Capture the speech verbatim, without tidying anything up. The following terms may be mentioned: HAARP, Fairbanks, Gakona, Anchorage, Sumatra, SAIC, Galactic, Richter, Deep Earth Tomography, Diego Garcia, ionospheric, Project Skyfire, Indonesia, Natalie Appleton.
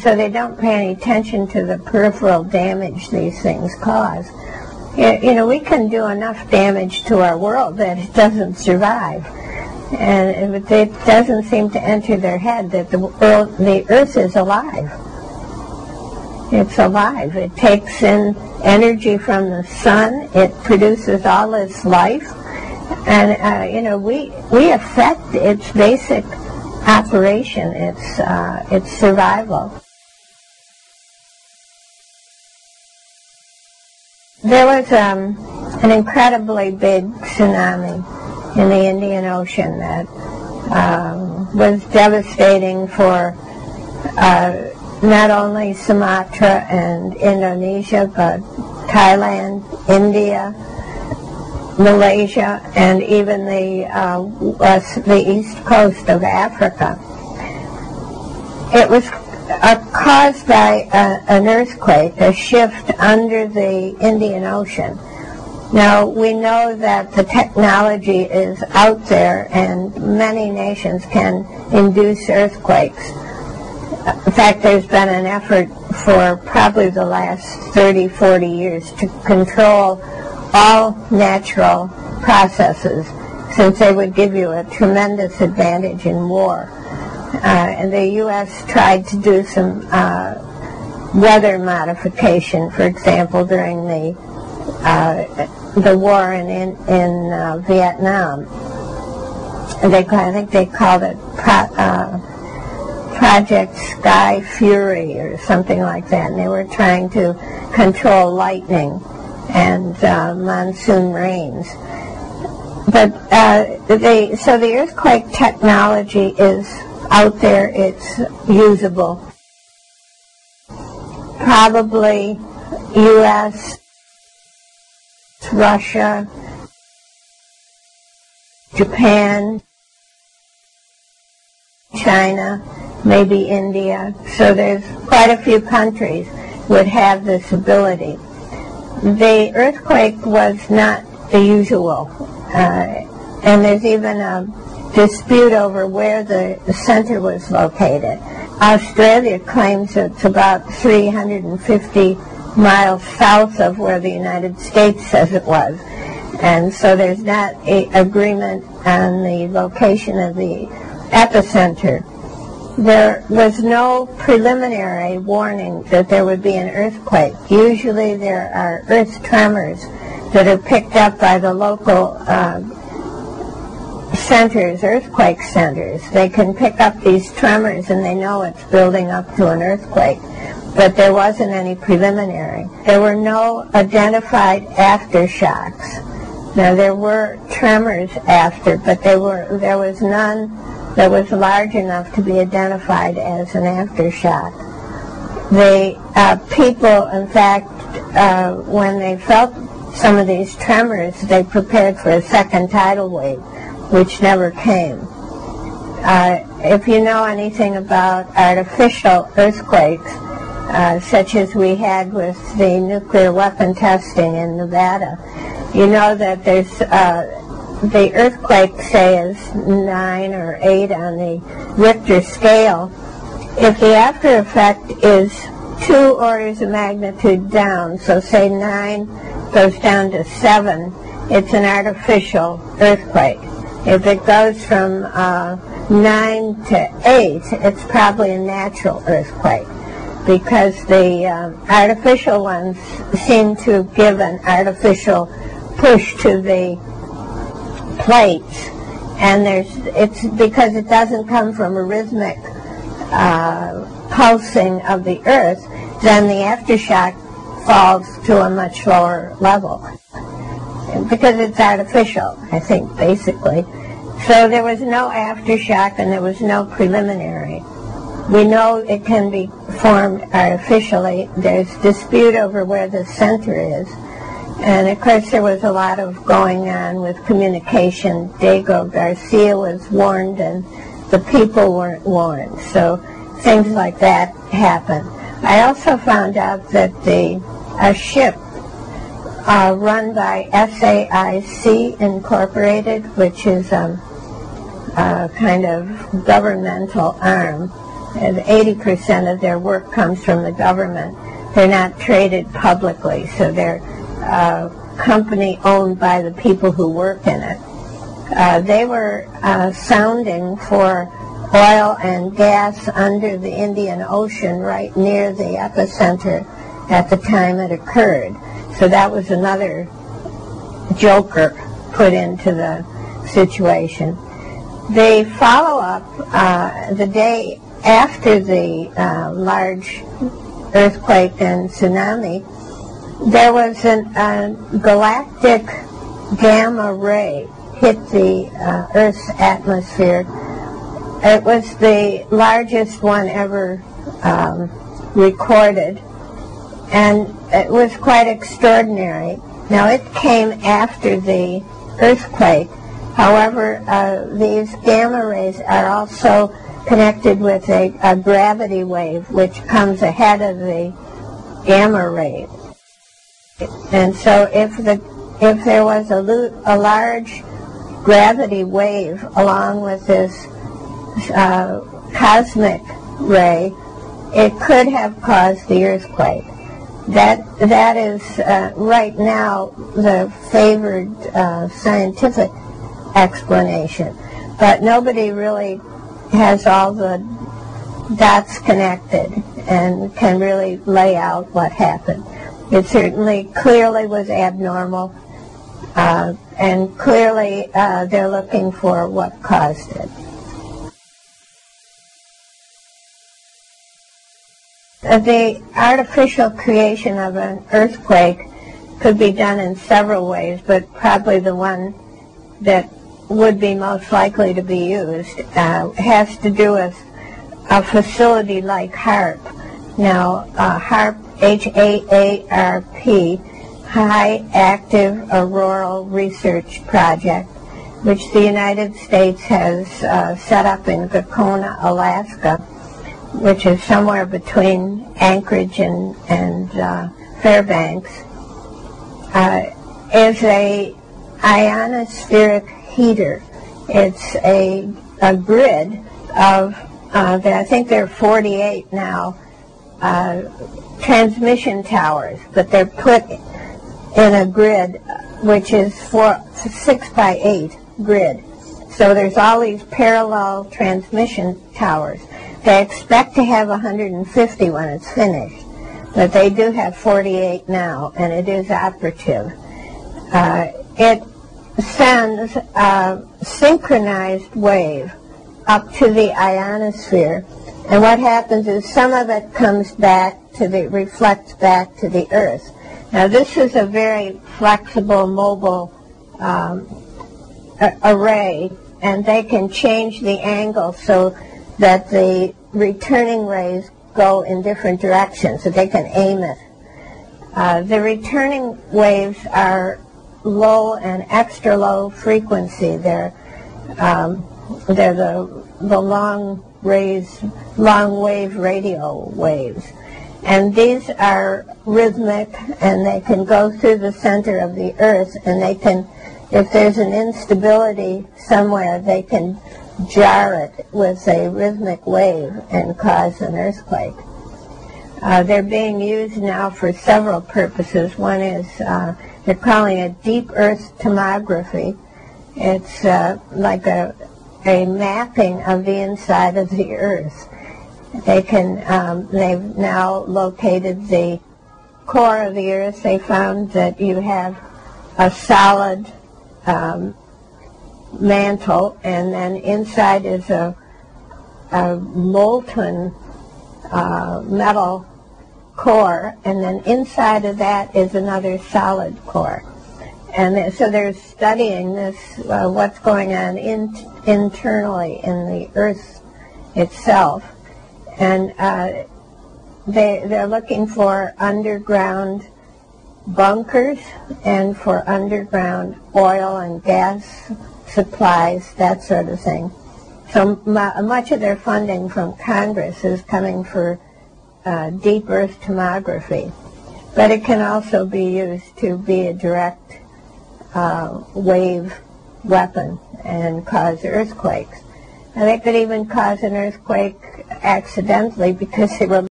So they don't pay any attention to the peripheral damage these things cause. You know, we can do enough damage to our world that it doesn't survive. And it doesn't seem to enter their head that the world, the Earth is alive. It's alive. It takes in energy from the sun. It produces all its life. And, uh, you know, we, we affect its basic operation, its, uh, its survival. There was um, an incredibly big tsunami in the Indian Ocean that um, was devastating for uh, not only Sumatra and Indonesia, but Thailand, India, Malaysia, and even the uh, west, the east coast of Africa. It was uh, caused by uh, an earthquake, a shift under the Indian Ocean. Now, we know that the technology is out there, and many nations can induce earthquakes. In fact, there's been an effort for probably the last thirty, forty years to control all natural processes, since they would give you a tremendous advantage in war. Uh, and the U S tried to do some uh, weather modification, for example, during the uh, the war in in, in uh, Vietnam. And they, I think they called it Pro, uh, Project Skyfire or something like that. And they were trying to control lightning and uh, monsoon rains. But uh, they, so the earthquake technology is out there, it's usable. Probably U S, Russia, Japan, China, maybe India. So there's quite a few countries would have this ability. The earthquake was not the usual, uh, and there's even a dispute over where the center was located. Australia claims it's about three hundred fifty miles south of where the United States says it was, and so there's not an agreement on the location of the epicenter. There was no preliminary warning that there would be an earthquake. Usually there are earth tremors that are picked up by the local uh, centers, earthquake centers. They can pick up these tremors and they know it's building up to an earthquake, but there wasn't any preliminary. There were no identified aftershocks. Now there were tremors after, but they were, there was none that was large enough to be identified as an aftershock. The uh, people, in fact, uh, when they felt some of these tremors, they prepared for a second tidal wave, which never came. Uh, if you know anything about artificial earthquakes, uh, such as we had with the nuclear weapon testing in Nevada, you know that there's uh, the earthquake, say, is nine or eight on the Richter scale. If the after effect is two orders of magnitude down, so say nine goes down to seven, it's an artificial earthquake. If it goes from uh, nine to eight, it's probably a natural earthquake, because the uh, artificial ones seem to give an artificial push to the plates, and there's, it's because it doesn't come from a rhythmic uh, pulsing of the earth, then the aftershock falls to a much lower level, because it's artificial, I think, basically. So there was no aftershock and there was no preliminary. We know it can be formed artificially. There's dispute over where the center is. And of course there was a lot of going on with communication. Diego Garcia was warned and the people weren't warned. So things like that happened. I also found out that the, a ship uh, run by S A I C Incorporated, which is a, a kind of governmental arm, eighty percent of their work comes from the government. They're not traded publicly, so they're uh, company owned by the people who work in it. Uh, they were uh, sounding for oil and gas under the Indian Ocean right near the epicenter at the time it occurred. So that was another joker put into the situation. The follow-up, uh, the day after the uh, large earthquake and tsunami, there was an, a galactic gamma ray hit the uh, Earth's atmosphere. It was the largest one ever um, recorded, and it was quite extraordinary. Now, it came after the earthquake. However, uh, these gamma rays are also connected with a, a gravity wave, which comes ahead of the gamma ray. And so if the if there was a, a large gravity wave along with this uh, cosmic ray, it could have caused the earthquake. That that is uh, right now the favored uh, scientific explanation, but nobody really has all the dots connected and can really lay out what happened. It certainly clearly was abnormal, uh, and clearly uh, they're looking for what caused it. The artificial creation of an earthquake could be done in several ways, but probably the one that would be most likely to be used uh, has to do with a facility like HAARP. Now, uh, HAARP, H A A R P, High Active Auroral Research Project, which the United States has uh, set up in Gakona, Alaska, which is somewhere between Anchorage and, and uh, Fairbanks, uh, is a ionospheric heater. It's a, a grid of, uh, I think there are forty-eight now, uh, transmission towers, but they're put in a grid which is four, six by eight grid. So there's all these parallel transmission towers. They expect to have one hundred fifty when it's finished, but they do have forty-eight now, and it is operative. Uh, it sends a synchronized wave up to the ionosphere, and what happens is some of it comes back to the, reflects back to the Earth. Now, this is a very flexible, mobile um, array, and they can change the angle so that the returning rays go in different directions, so they can aim it. Uh, the returning waves are low and extra low frequency. They're um, they're the the long rays, long wave radio waves, and these are rhythmic, and they can go through the center of the Earth, and they can, if there's an instability somewhere, they can jar it with a rhythmic wave and cause an earthquake. Uh, they're being used now for several purposes. One is uh, they're calling it Deep Earth Tomography. It's uh, like a, a mapping of the inside of the Earth. They can, um, they've now located the core of the Earth. They found that you have a solid um, mantle, and then inside is a, a molten uh, metal core, and then inside of that is another solid core. And so they're studying this, uh, what's going on in, internally in the Earth itself, and uh, they, they're looking for underground bunkers and for underground oil and gas supplies, that sort of thing. So much of their funding from Congress is coming for uh, deep Earth tomography, but it can also be used to be a direct uh, wave weapon and cause earthquakes. And they could even cause an earthquake accidentally because they were